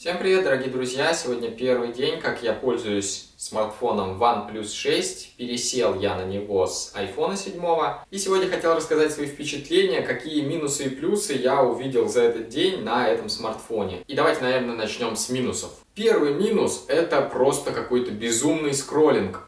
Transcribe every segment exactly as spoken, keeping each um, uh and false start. Всем привет, дорогие друзья! Сегодня первый день, как я пользуюсь смартфоном OnePlus шесть. Пересел я на него с айфона семь. И сегодня хотел рассказать свои впечатления, какие минусы и плюсы я увидел за этот день на этом смартфоне. И давайте, наверное, начнем с минусов. Первый минус — это просто какой-то безумный скроллинг.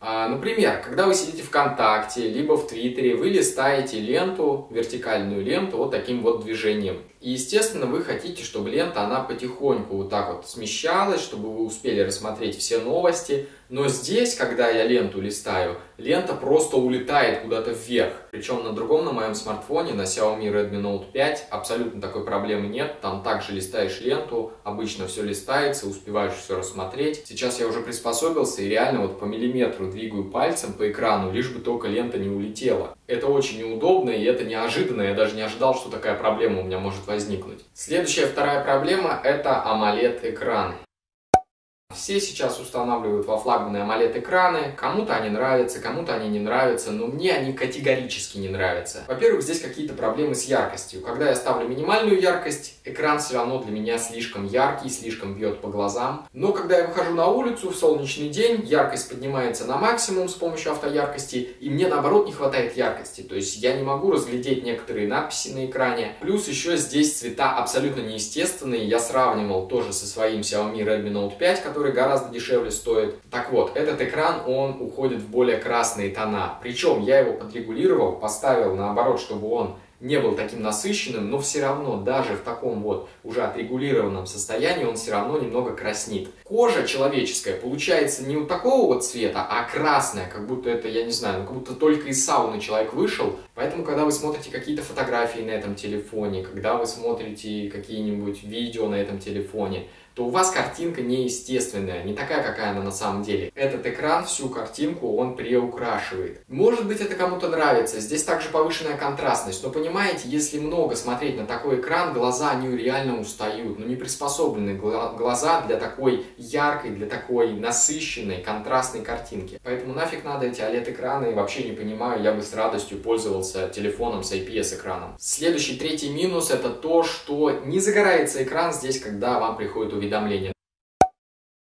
Например, когда вы сидите ВКонтакте, либо в Твиттере, вы листаете ленту, вертикальную ленту, вот таким вот движением. И, естественно, вы хотите, чтобы лента, она потихоньку вот так вот смещалась, чтобы вы успели рассмотреть все новости. Но здесь, когда я ленту листаю, лента просто улетает куда-то вверх. Причем на другом, на моем смартфоне, на Xiaomi Redmi Note пять, абсолютно такой проблемы нет. Там также листаешь ленту, обычно все листается, успеваешь все рассмотреть. Сейчас я уже приспособился и реально вот по миллиметру двигаю пальцем по экрану, лишь бы только лента не улетела. Это очень неудобно и это неожиданно. Я даже не ожидал, что такая проблема у меня может возникнуть. Следующая, вторая проблема – это AMOLED-экран. Все сейчас устанавливают во флагманы AMOLED-экраны. Кому-то они нравятся, кому-то они не нравятся, но мне они категорически не нравятся. Во-первых, здесь какие-то проблемы с яркостью. Когда я ставлю минимальную яркость, экран все равно для меня слишком яркий, слишком бьет по глазам. Но когда я выхожу на улицу в солнечный день, яркость поднимается на максимум с помощью автояркости, и мне, наоборот, не хватает яркости. То есть я не могу разглядеть некоторые надписи на экране. Плюс еще здесь цвета абсолютно неестественные. Я сравнивал тоже со своим Xiaomi Redmi Note пять, который гораздо дешевле стоит. Так вот, этот экран, он уходит в более красные тона. Причем я его подрегулировал, поставил наоборот, чтобы он не был таким насыщенным, но все равно даже в таком вот уже отрегулированном состоянии он все равно немного краснит. Кожа человеческая получается не вот такого вот цвета, а красная, как будто это, я не знаю, как будто только из сауны человек вышел. Поэтому, когда вы смотрите какие-то фотографии на этом телефоне, когда вы смотрите какие-нибудь видео на этом телефоне, то у вас картинка неестественная, не такая, какая она на самом деле. Этот экран всю картинку он приукрашивает. Может быть, это кому-то нравится, здесь также повышенная контрастность, но понимаете, если много смотреть на такой экран, глаза, они реально устают, но не приспособлены глаза для такой яркой, для такой насыщенной, контрастной картинки. Поэтому нафиг надо эти OLED-экраны, вообще не понимаю, я бы с радостью пользовался телефоном с ай пи эс-экраном. Следующий, третий минус, это то, что не загорается экран здесь, когда вам приходит уведомление. уведомления.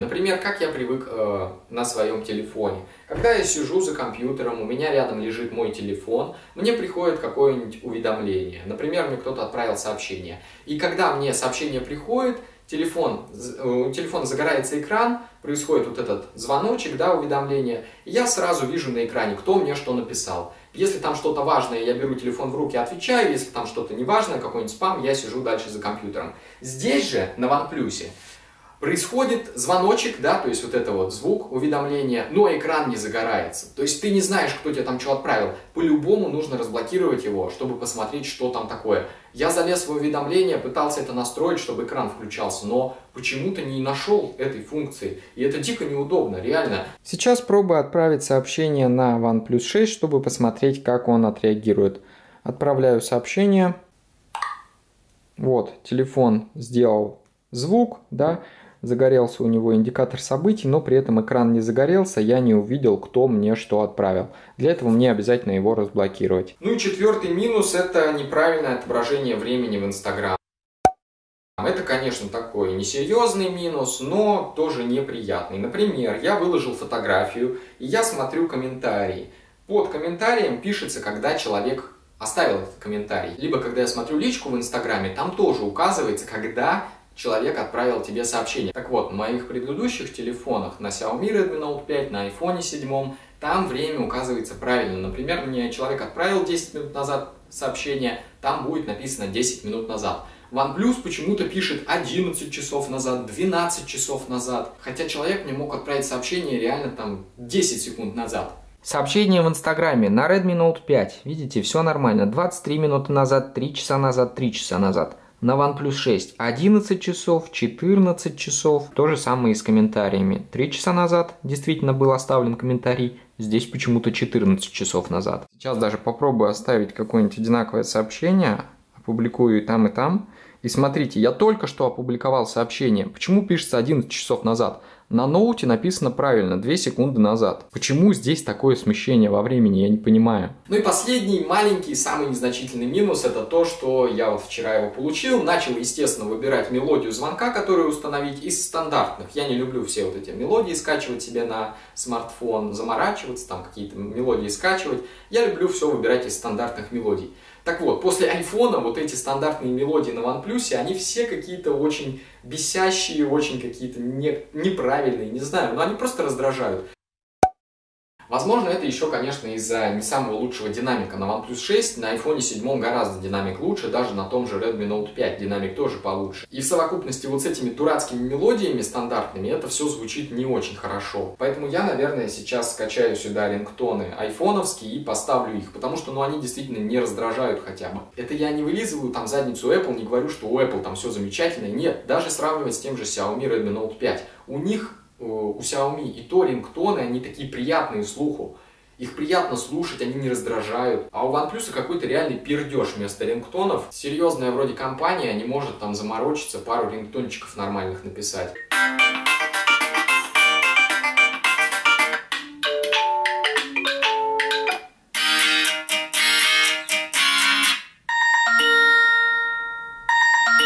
Например, как я привык э, на своем телефоне. Когда я сижу за компьютером, у меня рядом лежит мой телефон, мне приходит какое-нибудь уведомление. Например, мне кто-то отправил сообщение. И когда мне сообщение приходит, телефон, у телефона загорается экран, происходит вот этот звоночек, да, уведомление, и я сразу вижу на экране, кто мне что написал. Если там что-то важное, я беру телефон в руки и отвечаю, если там что-то неважное, какой-нибудь спам, я сижу дальше за компьютером. Здесь же, на OnePlus, происходит звоночек, да, то есть вот это вот звук, уведомление, но экран не загорается. То есть ты не знаешь, кто тебе там что отправил. По-любому нужно разблокировать его, чтобы посмотреть, что там такое. Я залез в уведомление, пытался это настроить, чтобы экран включался, но почему-то не нашел этой функции. И это дико неудобно, реально. Сейчас пробую отправить сообщение на OnePlus шесть, чтобы посмотреть, как он отреагирует. Отправляю сообщение. Вот, телефон сделал звук, да. Загорелся у него индикатор событий, но при этом экран не загорелся, я не увидел, кто мне что отправил. Для этого мне обязательно его разблокировать. Ну и четвертый минус – это неправильное отображение времени в Instagram. Это, конечно, такой несерьезный минус, но тоже неприятный. Например, я выложил фотографию, и я смотрю комментарии. Под комментарием пишется, когда человек оставил этот комментарий. Либо, когда я смотрю личку в Инстаграме, там тоже указывается, когда человек отправил тебе сообщение. Так вот, на моих предыдущих телефонах, на Xiaomi Redmi Note пять, на айфоне семь, там время указывается правильно. Например, мне человек отправил десять минут назад сообщение, там будет написано десять минут назад. OnePlus почему-то пишет одиннадцать часов назад, двенадцать часов назад, хотя человек мне мог отправить сообщение реально там десять секунд назад. Сообщение в Инстаграме на Redmi Note пять. Видите, все нормально. двадцать три минуты назад, три часа назад, три часа назад. На OnePlus шесть одиннадцать часов, четырнадцать часов. То же самое и с комментариями. три часа назад действительно был оставлен комментарий. Здесь почему-то четырнадцать часов назад. Сейчас даже попробую оставить какое-нибудь одинаковое сообщение. Опубликую и там, и там. И смотрите, я только что опубликовал сообщение. Почему пишется одиннадцать часов назад? На ноуте написано правильно, две секунды назад. Почему здесь такое смещение во времени, я не понимаю. Ну и последний, маленький, самый незначительный минус, это то, что я вот вчера его получил. Начал, естественно, выбирать мелодию звонка, которую установить, из стандартных. Я не люблю все вот эти мелодии скачивать себе на смартфон, заморачиваться, там какие-то мелодии скачивать. Я люблю все выбирать из стандартных мелодий. Так вот, после айфона вот эти стандартные мелодии на OnePlus, они все какие-то очень бесящие, очень какие-то не, неправильные, не знаю, но они просто раздражают. Возможно, это еще, конечно, из-за не самого лучшего динамика на OnePlus шесть. На айфоне семь гораздо динамик лучше, даже на том же Редми Ноут пять динамик тоже получше. И в совокупности вот с этими дурацкими мелодиями стандартными это все звучит не очень хорошо. Поэтому я, наверное, сейчас скачаю сюда рингтоны айфоновские и поставлю их, потому что, ну, они действительно не раздражают хотя бы. Это я не вылизываю там задницу Apple, не говорю, что у Apple там все замечательно. Нет, даже сравнивать с тем же Xiaomi Редми Ноут пять. У них... у Xiaomi и то рингтоны, они такие приятные слуху. Их приятно слушать, они не раздражают. А у OnePlus какой-то реальный пердеж вместо рингтонов. Серьезная вроде компания не может там заморочиться, пару рингтончиков нормальных написать.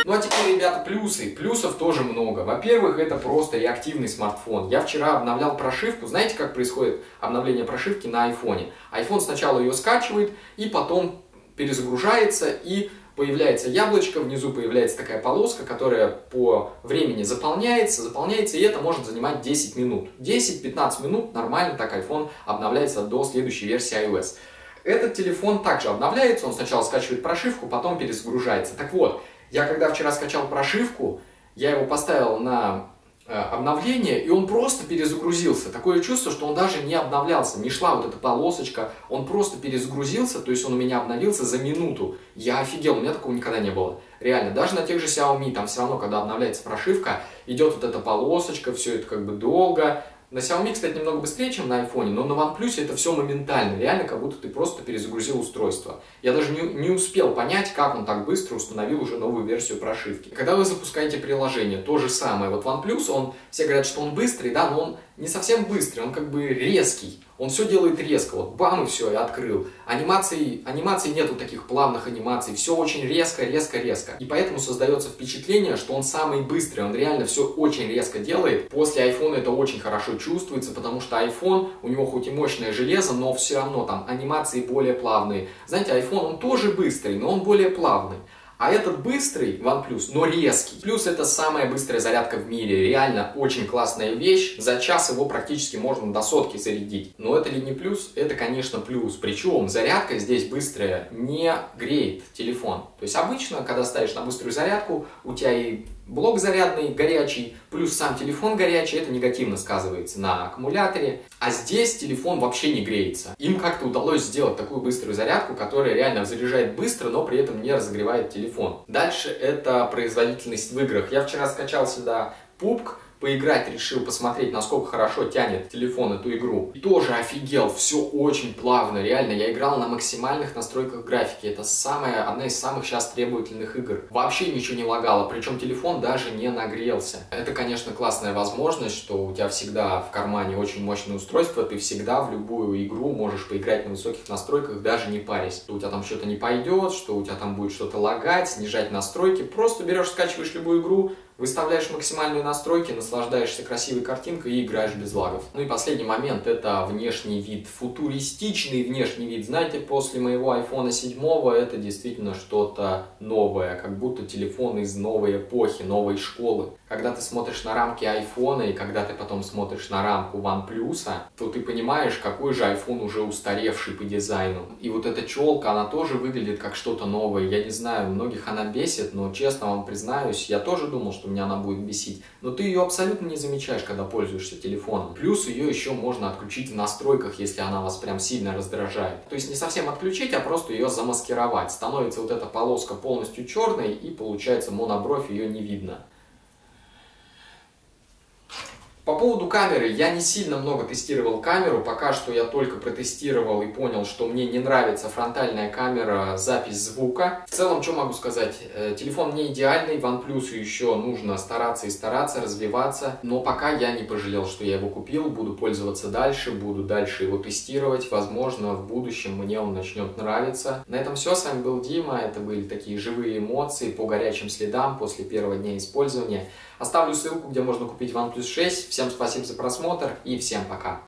Ну а теперь, ребята, плюсы. Плюсов тоже много. Во-первых, это просто реактивный смартфон. Я вчера обновлял прошивку. Знаете, как происходит обновление прошивки на айфоне? Айфон сначала ее скачивает, и потом перезагружается, и появляется яблочко, внизу появляется такая полоска, которая по времени заполняется, заполняется, и это может занимать десять минут. десять-пятнадцать минут нормально так айфон обновляется до следующей версии iOS. Этот телефон также обновляется, он сначала скачивает прошивку, потом перезагружается. Так вот, я когда вчера скачал прошивку, я его поставил на э, обновление, и он просто перезагрузился. Такое чувство, что он даже не обновлялся, не шла вот эта полосочка, он просто перезагрузился, то есть он у меня обновился за минуту. Я офигел, у меня такого никогда не было. Реально, даже на тех же Xiaomi, там все равно, когда обновляется прошивка, идет вот эта полосочка, все это как бы долго. На Xiaomi, кстати, немного быстрее, чем на айфоне, но на OnePlus это все моментально, реально, как будто ты просто перезагрузил устройство. Я даже не, не успел понять, как он так быстро установил уже новую версию прошивки. Когда вы запускаете приложение, то же самое. Вот OnePlus, он, все говорят, что он быстрый, да, но он не совсем быстрый, он как бы резкий. Он все делает резко, вот бам, и все, и открыл. Анимаций, анимаций нету таких плавных анимаций, все очень резко, резко, резко. И поэтому создается впечатление, что он самый быстрый, он реально все очень резко делает. После iPhone это очень хорошо чувствуется, потому что iPhone, у него хоть и мощное железо, но все равно там анимации более плавные. Знаете, iPhone, он тоже быстрый, но он более плавный. А этот быстрый OnePlus, но резкий. Плюс это самая быстрая зарядка в мире. Реально очень классная вещь. За час его практически можно до сотки зарядить. Но это ли не плюс? Это, конечно, плюс. Причем зарядка здесь быстрая не греет телефон. То есть обычно, когда ставишь на быструю зарядку, у тебя и блок зарядный горячий, плюс сам телефон горячий, это негативно сказывается на аккумуляторе. А здесь телефон вообще не греется. Им как-то удалось сделать такую быструю зарядку, которая реально заряжает быстро, но при этом не разогревает телефон. Дальше это производительность в играх. Я вчера скачал сюда пабг, поиграть решил, посмотреть, насколько хорошо тянет телефон эту игру. И тоже офигел, все очень плавно, реально. Я играл на максимальных настройках графики. Это самая, одна из самых сейчас требовательных игр. Вообще ничего не лагало, причем телефон даже не нагрелся. Это, конечно, классная возможность, что у тебя всегда в кармане очень мощное устройство, ты всегда в любую игру можешь поиграть на высоких настройках, даже не парясь. Что у тебя там что-то не пойдет, что у тебя там будет что-то лагать, снижать настройки. Просто берешь, скачиваешь любую игру, выставляешь максимальные настройки, наслаждаешься красивой картинкой и играешь без лагов. Ну и последний момент — это внешний вид. Футуристичный внешний вид. Знаете, после моего айфона семь это действительно что-то новое. Как будто телефон из новой эпохи, новой школы. Когда ты смотришь на рамки айфона и когда ты потом смотришь на рамку OnePlus, то ты понимаешь, какой же айфон уже устаревший по дизайну. И вот эта челка, она тоже выглядит как что-то новое. Я не знаю, многих она бесит, но честно вам признаюсь, я тоже думал, что меня она будет бесить. Но ты ее абсолютно не замечаешь, когда пользуешься телефоном. Плюс ее еще можно отключить в настройках, если она вас прям сильно раздражает. То есть не совсем отключить, а просто ее замаскировать. Становится вот эта полоска полностью черной, и получается монобровь, ее не видно. По поводу камеры, я не сильно много тестировал камеру, пока что я только протестировал и понял, что мне не нравится фронтальная камера, запись звука. В целом, что могу сказать, телефон не идеальный, OnePlus еще нужно стараться и стараться, развиваться, но пока я не пожалел, что я его купил, буду пользоваться дальше, буду дальше его тестировать, возможно, в будущем мне он начнет нравиться. На этом все, с вами был Дима, это были такие живые эмоции по горячим следам после первого дня использования. Оставлю ссылку, где можно купить OnePlus шесть. Всем спасибо за просмотр и всем пока!